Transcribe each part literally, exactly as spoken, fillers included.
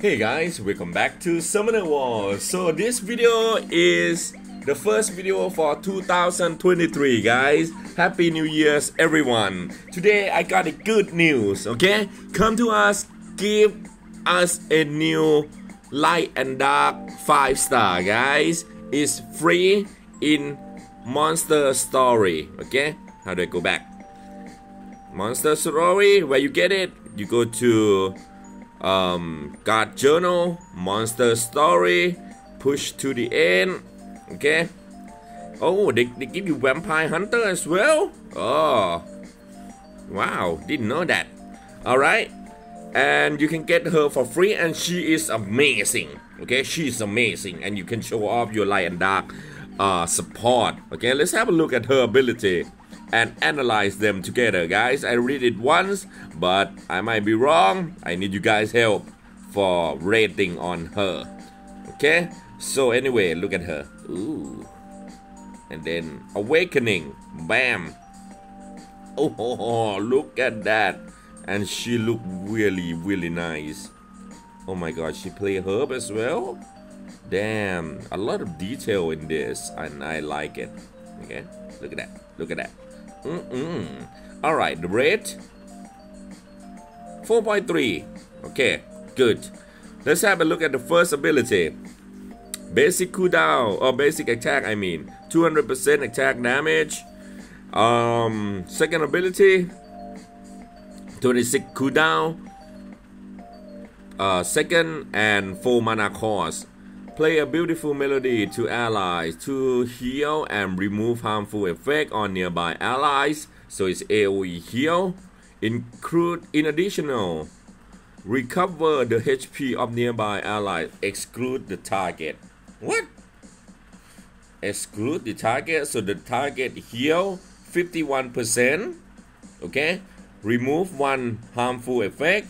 Hey guys, welcome back to Summoner Wars. So this video is the first video for two thousand twenty-three, guys. Happy New Year's, everyone. Today I got a good news, okay? Come to us, give us a new light and dark five star, guys. It's free in Monster Story, okay? How do I go back? Monster Story, where you get it, you go to Um, God Journal, Monster Story, push to the end, okay? Oh, they, they give you Vampire Hunter as well? Oh, wow, didn't know that. Alright, and you can get her for free and she is amazing, okay? She's amazing and you can show off your light and dark uh, support, okay? Let's have a look at her ability and analyze them together, guys. I read it once, but I might be wrong. I need you guys' help for rating on her. Okay? So anyway, look at her. Ooh. And then Awakening. Bam. Oh, oh, oh, look at that. And she looked really, really nice. Oh my god, she played herb as well? Damn. A lot of detail in this, and I like it. Okay? Look at that. Look at that. Mm-mm. Alright, the rate four point three. Okay, good. Let's have a look at the first ability. Basic cooldown, or basic attack, I mean. two hundred percent attack damage. Um, second ability, twenty-six cooldown. Uh, second and four mana cost. Play a beautiful melody to allies to heal and remove harmful effect on nearby allies. So it's AoE heal. Include in additional, recover the H P of nearby allies. Exclude the target. What? Exclude the target. So the target heal fifty-one percent. Okay. Remove one harmful effect.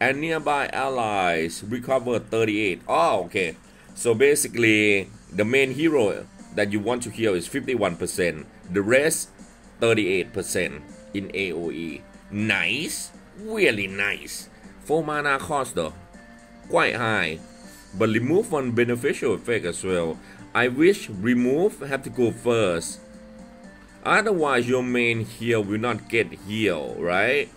And nearby allies recover thirty-eight. Oh, okay. So basically, the main hero that you want to heal is fifty-one percent. The rest, thirty-eight percent in AoE. Nice. Really nice. four mana cost though. Quite high. But remove one beneficial effect as well. I wish remove have to go first. Otherwise, your main heal will not get healed, right?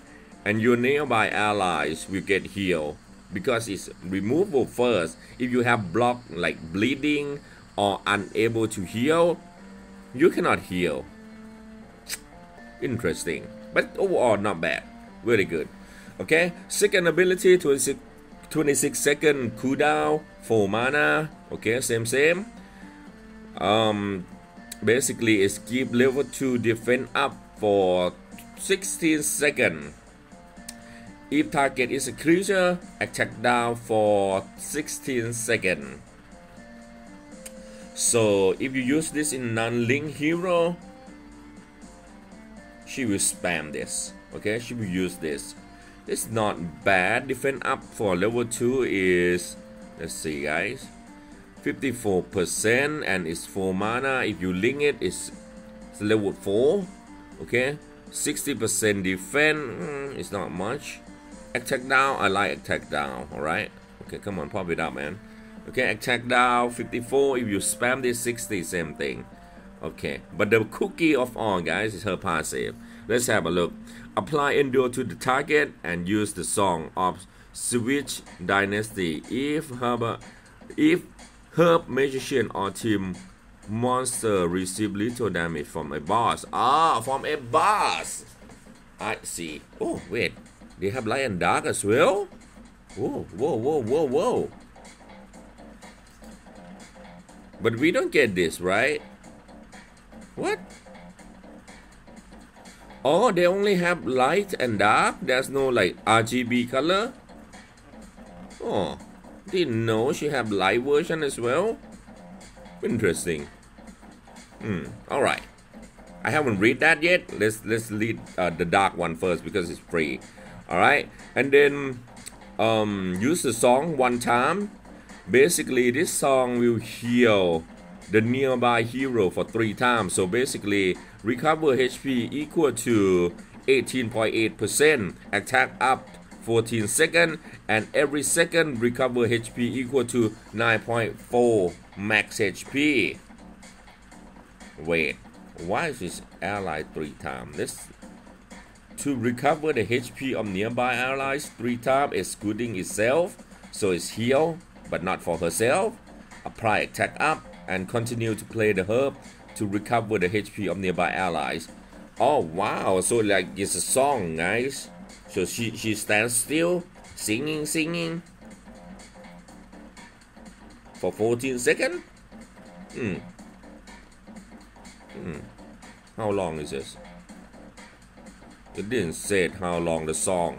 And your nearby allies will get healed because it's removal first. If you have block like bleeding or unable to heal, you cannot heal. Interesting, but overall not bad. Very good. Okay, second ability, twenty-six, twenty-six second cooldown, four mana. Okay, same same. Um, basically, it's keep level two defense up for sixteen seconds. If target is a creature, attack down for sixteen seconds. So if you use this in non-link hero, she will spam this. Okay, she will use this. It's not bad. Defense up for level two is, let's see guys, fifty-four percent and it's four mana. If you link it, it's, it's level four. Okay, sixty percent defense, mm, it's not much. Attack down, I like attack down, alright? Okay, come on, pop it up, man. Okay, attack down, fifty-four, if you spam this, sixty, same thing. Okay, but the cookie of all, guys, is her passive. Let's have a look. Apply Endure to the target and use the song of Switch Dynasty. If her, if her magician or team monster receive little damage from a boss. Ah, from a boss! I see. Oh, wait. They have light and dark as well? Whoa, whoa, whoa, whoa, whoa. But we don't get this, right? What? Oh, they only have light and dark? There's no like R G B color? Oh, didn't know she have light version as well? Interesting. Hmm, alright. I haven't read that yet. Let's let's read uh, the dark one first because it's free. Alright, and then um, use the song one time. Basically, this song will heal the nearby hero for three times. So basically, recover H P equal to eighteen point eight percent, attack up fourteen seconds, and every second recover H P equal to nine point four max H P. Wait, why is this ally three times? Let's to recover the H P of nearby allies three times, excluding itself, so it's healed but not for herself. Apply attack up and continue to play the herb to recover the H P of nearby allies. Oh wow, so like it's a song, guys. So she, she stands still, singing, singing for fourteen seconds? Hmm. Hmm. How long is this? It didn't say how long the song.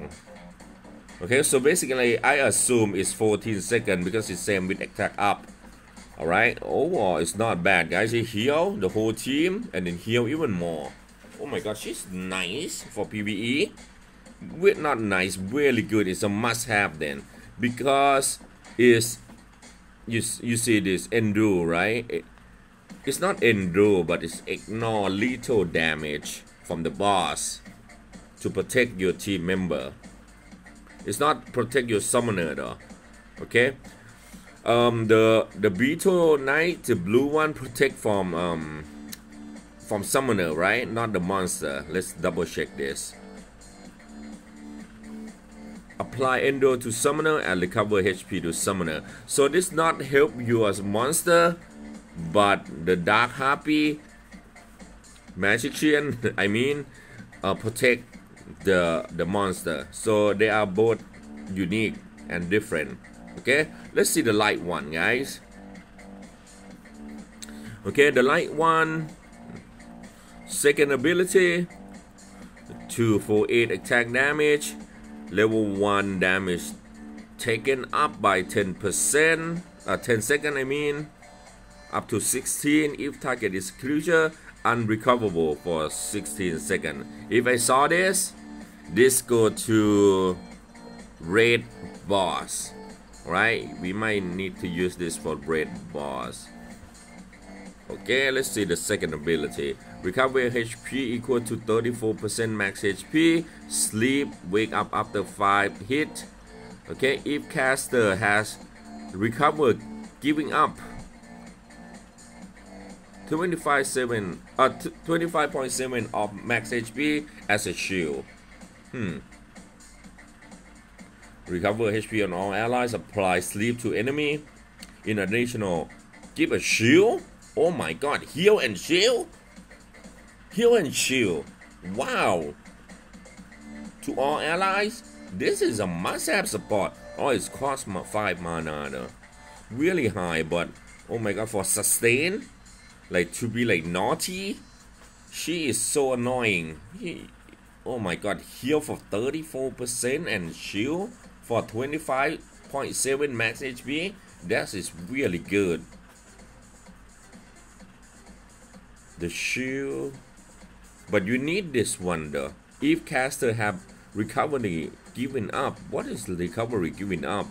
Okay, so basically I assume it's fourteen seconds because it's same with attack up. Alright, overall it's not bad, guys. She heal the whole team and then heal even more. Oh my god, she's nice for PvE. We're not nice, really good. It's a must-have then, because is you you see this endure, right? It, it's not endure, but it's ignore lethal damage from the boss to protect your team member. It's not protect your summoner though. Okay. Um, the the beetle knight, the blue one, protect from um from summoner, right? Not the monster. Let's double check this. Apply Endo to summoner and recover H P to summoner. So this not help you as monster, but the Dark Harpy magician, I mean, uh, protect the the monster. So they are both unique and different. Okay, let's see the light one, guys. Okay, the light one second ability two four eight attack damage. Level one damage taken up by ten percent, uh, ten seconds I mean, up to sixteen if target is creature, unrecoverable for sixteen seconds. If I saw this, this go to raid boss, right? We might need to use this for raid boss. Okay, let's see the second ability. Recover H P equal to thirty-four percent max H P. Sleep, wake up after five hit. Okay, if caster has recovered giving up twenty-five point seven uh, twenty-five point seven of max H P as a shield. Hmm. Recover H P on all allies. Apply sleep to enemy. In additional, give a shield. Oh my god, heal and shield? Heal and shield. Wow. To all allies? This is a must-have support. Oh, it's cost five mana though. Really high, but oh my god, for sustain? Like to be like naughty? She is so annoying. He, oh my god, heal for thirty-four percent and shield for twenty-five point seven max H P? That is really good. The shield, but you need this one though. If caster have recovery given up, what is recovery given up?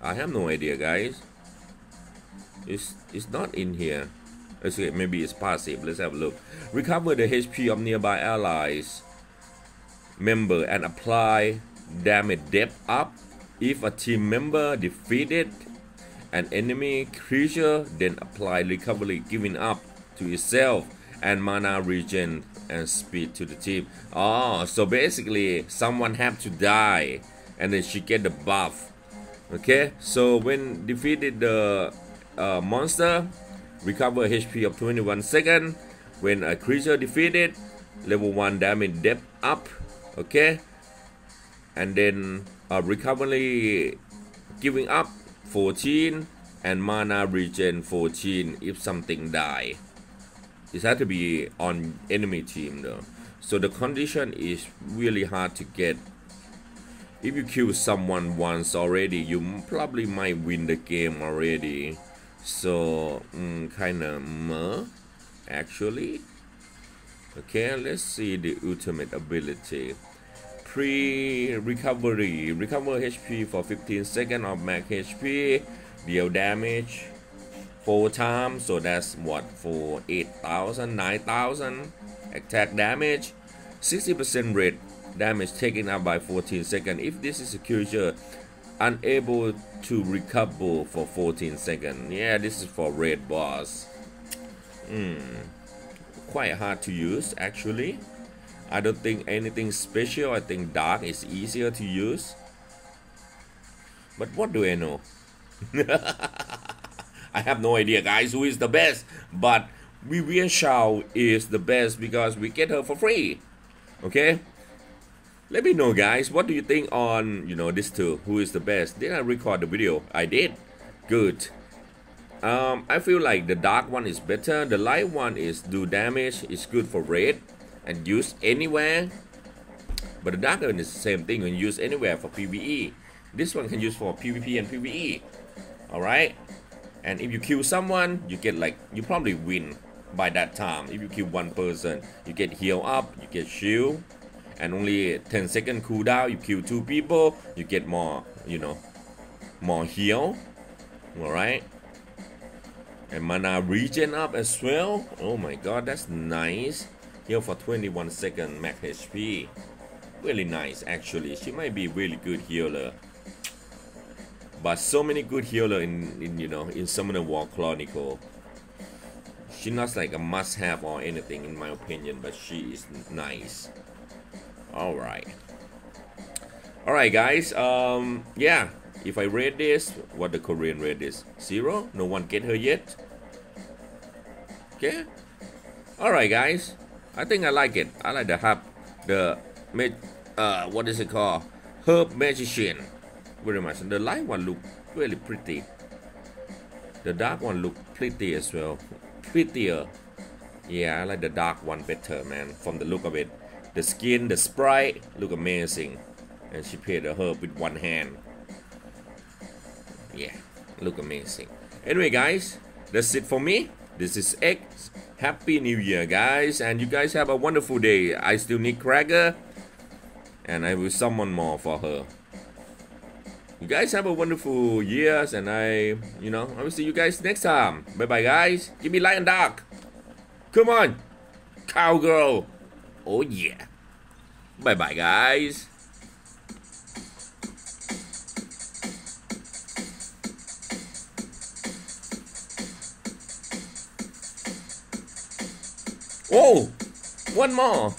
I have no idea, guys. It's it's not in here. Okay, maybe it's passive. Let's have a look. Recover the H P of nearby allies member and apply damage depth up. If a team member defeated an enemy creature, then apply recovery given up to itself and mana regen and speed to the team. Oh, so basically someone have to die and then she get the buff. Okay, so when defeated the uh, monster, recover H P of twenty-one seconds. When a creature defeated, level one damage depth up. Okay, and then uh, recovery giving up fourteen and mana regen fourteen if something die. It has to be on enemy team though. So the condition is really hard to get. If you kill someone once already, you probably might win the game already. So mm, kinda meh, actually. Okay, let's see the ultimate ability. Pre-recovery. Recover H P for fifteen seconds of max H P. Deal damage four times, so that's what, for eight thousand, nine thousand attack damage, sixty percent rate damage taken up by fourteen seconds. If this is a creature, unable to recover for fourteen seconds. Yeah, this is for raid boss. Mm. Quite hard to use actually. I don't think anything special. I think dark is easier to use. But what do I know? I have no idea, guys, who is the best. But Vivachel is the best because we get her for free. Okay? Let me know, guys, what do you think on, you know, this two? Who is the best? Did I record the video? I did. Good. Um, I feel like the dark one is better. The light one is do damage. It's good for raid and use anywhere. But the dark one is the same thing. You can use anywhere for PvE. This one can use for PvP and PvE. Alright? And if you kill someone, you get like, you probably win by that time. If you kill one person, you get heal up, you get shield, and only ten second cooldown. You kill two people, you get more, you know, more heal. Alright? And mana regen up as well. Oh my god, that's nice. Heal for twenty-one second max H P. Really nice actually. She might be really good healer. But so many good healer in, in you know, in Summoner War Chronicles. She's not like a must-have or anything in my opinion, but she is nice. Alright. Alright guys, um yeah. If I read this, what the Korean read this? Zero? No one get her yet? Okay? Alright guys. I think I like it. I like the hub the uh what is it called? Herb Magician. Very much. The light one look really pretty. The dark one look pretty as well. Prettier. Yeah, I like the dark one better, man. From the look of it. The skin, the sprite look amazing. And she played the herb with one hand. Yeah, look amazing. Anyway, guys, that's it for me. This is X. Happy New Year, guys. And you guys have a wonderful day. I still need Cracker. And I will summon more for her. You guys have a wonderful year, and I, you know, I will see you guys next time. Bye bye, guys. Give me light and dark. Come on, cowgirl. Oh, yeah. Bye bye, guys. Oh, one more.